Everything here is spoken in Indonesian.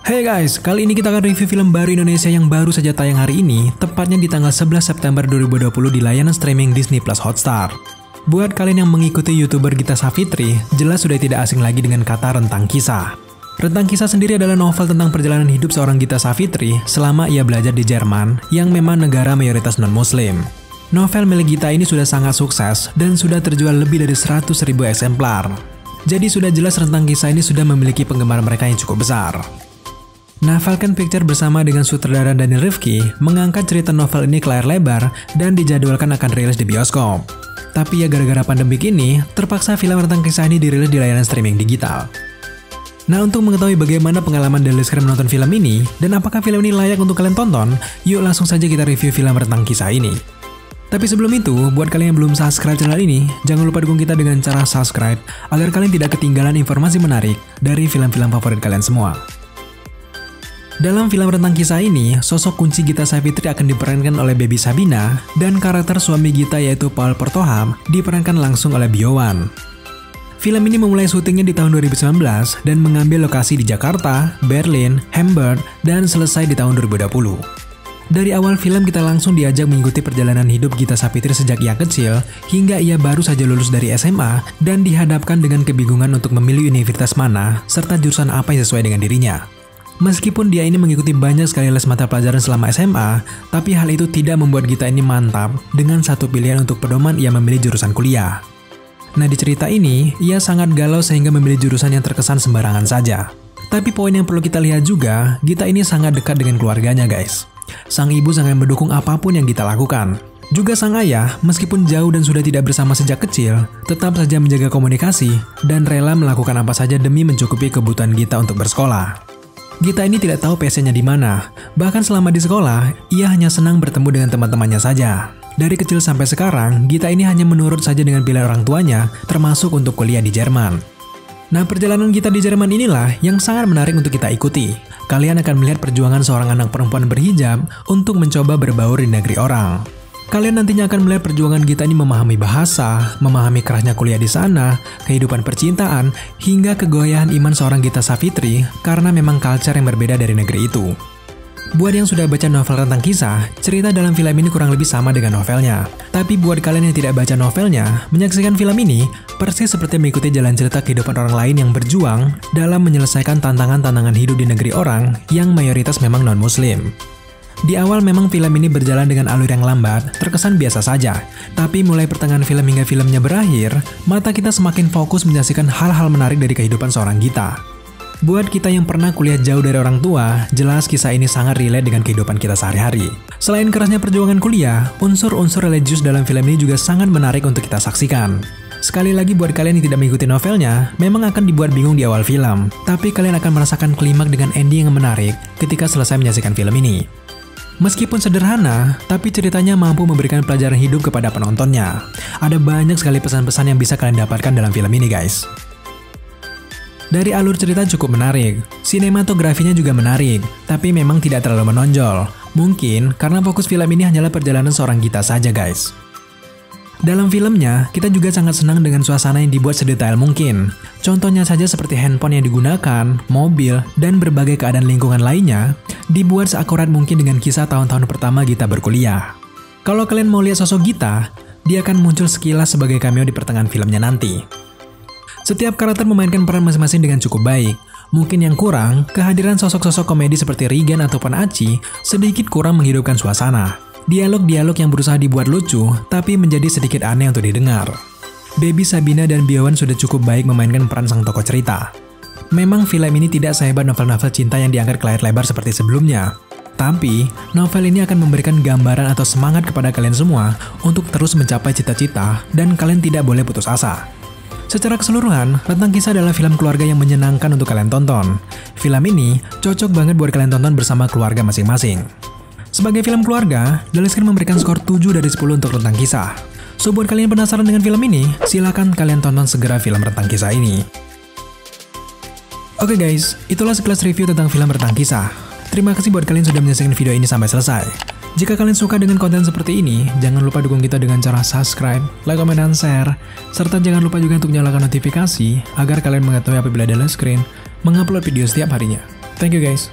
Hey guys, kali ini kita akan review film baru Indonesia yang baru saja tayang hari ini, tepatnya di tanggal 11 September 2020 di layanan streaming Disney+ Hotstar. Buat kalian yang mengikuti YouTuber Gita Savitri, jelas sudah tidak asing lagi dengan kata Rentang Kisah. Rentang Kisah sendiri adalah novel tentang perjalanan hidup seorang Gita Savitri selama ia belajar di Jerman, yang memang negara mayoritas non-muslim. Novel milik Gita ini sudah sangat sukses dan sudah terjual lebih dari 100.000 eksemplar. Jadi sudah jelas Rentang Kisah ini sudah memiliki penggemar mereka yang cukup besar. Nah, Falcon Picture bersama dengan sutradara Daniel Rifki mengangkat cerita novel ini ke layar lebar dan dijadwalkan akan rilis di bioskop. Tapi ya gara-gara pandemik ini, terpaksa film Rentang Kisah ini dirilis di layanan streaming digital. Nah, untuk mengetahui bagaimana pengalaman Dailyscreen menonton film ini, dan apakah film ini layak untuk kalian tonton, yuk langsung saja kita review film Rentang Kisah ini. Tapi sebelum itu, buat kalian yang belum subscribe channel ini, jangan lupa dukung kita dengan cara subscribe, agar kalian tidak ketinggalan informasi menarik dari film-film favorit kalian semua. Dalam film Rentang Kisah ini, sosok kunci Gita Savitri akan diperankan oleh Beby Tsabina, dan karakter suami Gita yaitu Paul Portoham diperankan langsung oleh Bio One. Film ini memulai syutingnya di tahun 2019 dan mengambil lokasi di Jakarta, Berlin, Hamburg, dan selesai di tahun 2020. Dari awal film kita langsung diajak mengikuti perjalanan hidup Gita Savitri sejak ia kecil hingga ia baru saja lulus dari SMA dan dihadapkan dengan kebingungan untuk memilih universitas mana serta jurusan apa yang sesuai dengan dirinya. Meskipun dia ini mengikuti banyak sekali les mata pelajaran selama SMA, tapi hal itu tidak membuat Gita ini mantap dengan satu pilihan untuk pedoman ia memilih jurusan kuliah. Nah, di cerita ini ia sangat galau sehingga memilih jurusan yang terkesan sembarangan saja. Tapi poin yang perlu kita lihat juga, Gita ini sangat dekat dengan keluarganya guys. Sang ibu sangat mendukung apapun yang Gita lakukan. Juga sang ayah, meskipun jauh dan sudah tidak bersama sejak kecil, tetap saja menjaga komunikasi dan rela melakukan apa saja demi mencukupi kebutuhan Gita untuk bersekolah. Gita ini tidak tahu passionnya di mana. Bahkan selama di sekolah, ia hanya senang bertemu dengan teman-temannya saja. Dari kecil sampai sekarang, Gita ini hanya menurut saja dengan pilihan orang tuanya, termasuk untuk kuliah di Jerman. Nah, perjalanan Gita di Jerman inilah yang sangat menarik untuk kita ikuti. Kalian akan melihat perjuangan seorang anak perempuan berhijab untuk mencoba berbaur di negeri orang. Kalian nantinya akan melihat perjuangan Gita ini memahami bahasa, memahami kerasnya kuliah di sana, kehidupan percintaan, hingga kegoyahan iman seorang Gita Savitri karena memang culture yang berbeda dari negeri itu. Buat yang sudah baca novel Rentang Kisah, cerita dalam film ini kurang lebih sama dengan novelnya. Tapi buat kalian yang tidak baca novelnya, menyaksikan film ini persis seperti mengikuti jalan cerita kehidupan orang lain yang berjuang dalam menyelesaikan tantangan-tantangan hidup di negeri orang yang mayoritas memang non-muslim. Di awal memang film ini berjalan dengan alur yang lambat, terkesan biasa saja. Tapi mulai pertengahan film hingga filmnya berakhir, mata kita semakin fokus menyaksikan hal-hal menarik dari kehidupan seorang Gita. Buat kita yang pernah kuliah jauh dari orang tua, jelas kisah ini sangat relate dengan kehidupan kita sehari-hari. Selain kerasnya perjuangan kuliah, unsur-unsur religius dalam film ini juga sangat menarik untuk kita saksikan. Sekali lagi buat kalian yang tidak mengikuti novelnya, memang akan dibuat bingung di awal film. Tapi kalian akan merasakan klimak dengan ending yang menarik ketika selesai menyaksikan film ini. Meskipun sederhana, tapi ceritanya mampu memberikan pelajaran hidup kepada penontonnya. Ada banyak sekali pesan-pesan yang bisa kalian dapatkan dalam film ini guys. Dari alur cerita cukup menarik, sinematografinya juga menarik, tapi memang tidak terlalu menonjol. Mungkin karena fokus film ini hanyalah perjalanan seorang Gita saja guys. Dalam filmnya, kita juga sangat senang dengan suasana yang dibuat sedetail mungkin. Contohnya saja seperti handphone yang digunakan, mobil, dan berbagai keadaan lingkungan lainnya, dibuat seakurat mungkin dengan kisah tahun-tahun pertama Gita berkuliah. Kalau kalian mau lihat sosok Gita, dia akan muncul sekilas sebagai cameo di pertengahan filmnya nanti. Setiap karakter memainkan peran masing-masing dengan cukup baik. Mungkin yang kurang, kehadiran sosok-sosok komedi seperti Regan ataupun Aci sedikit kurang menghidupkan suasana. Dialog-dialog yang berusaha dibuat lucu, tapi menjadi sedikit aneh untuk didengar. Beby Tsabina dan Bio One sudah cukup baik memainkan peran sang tokoh cerita. Memang film ini tidak sehebat novel-novel cinta yang diangkat ke layar lebar seperti sebelumnya. Tapi, novel ini akan memberikan gambaran atau semangat kepada kalian semua untuk terus mencapai cita-cita dan kalian tidak boleh putus asa. Secara keseluruhan, Rentang Kisah adalah film keluarga yang menyenangkan untuk kalian tonton. Film ini cocok banget buat kalian tonton bersama keluarga masing-masing. Sebagai film keluarga, Dailyscreen memberikan skor 7 dari 10 untuk Rentang Kisah. So, buat kalian penasaran dengan film ini, silakan kalian tonton segera film Rentang Kisah ini. Oke guys, itulah sekilas review tentang film Rentang Kisah. Terima kasih buat kalian sudah menyaksikan video ini sampai selesai. Jika kalian suka dengan konten seperti ini, jangan lupa dukung kita dengan cara subscribe, like, comment, dan share. Serta jangan lupa juga untuk nyalakan notifikasi agar kalian mengetahui apabila Dailyscreen mengupload video setiap harinya. Thank you guys.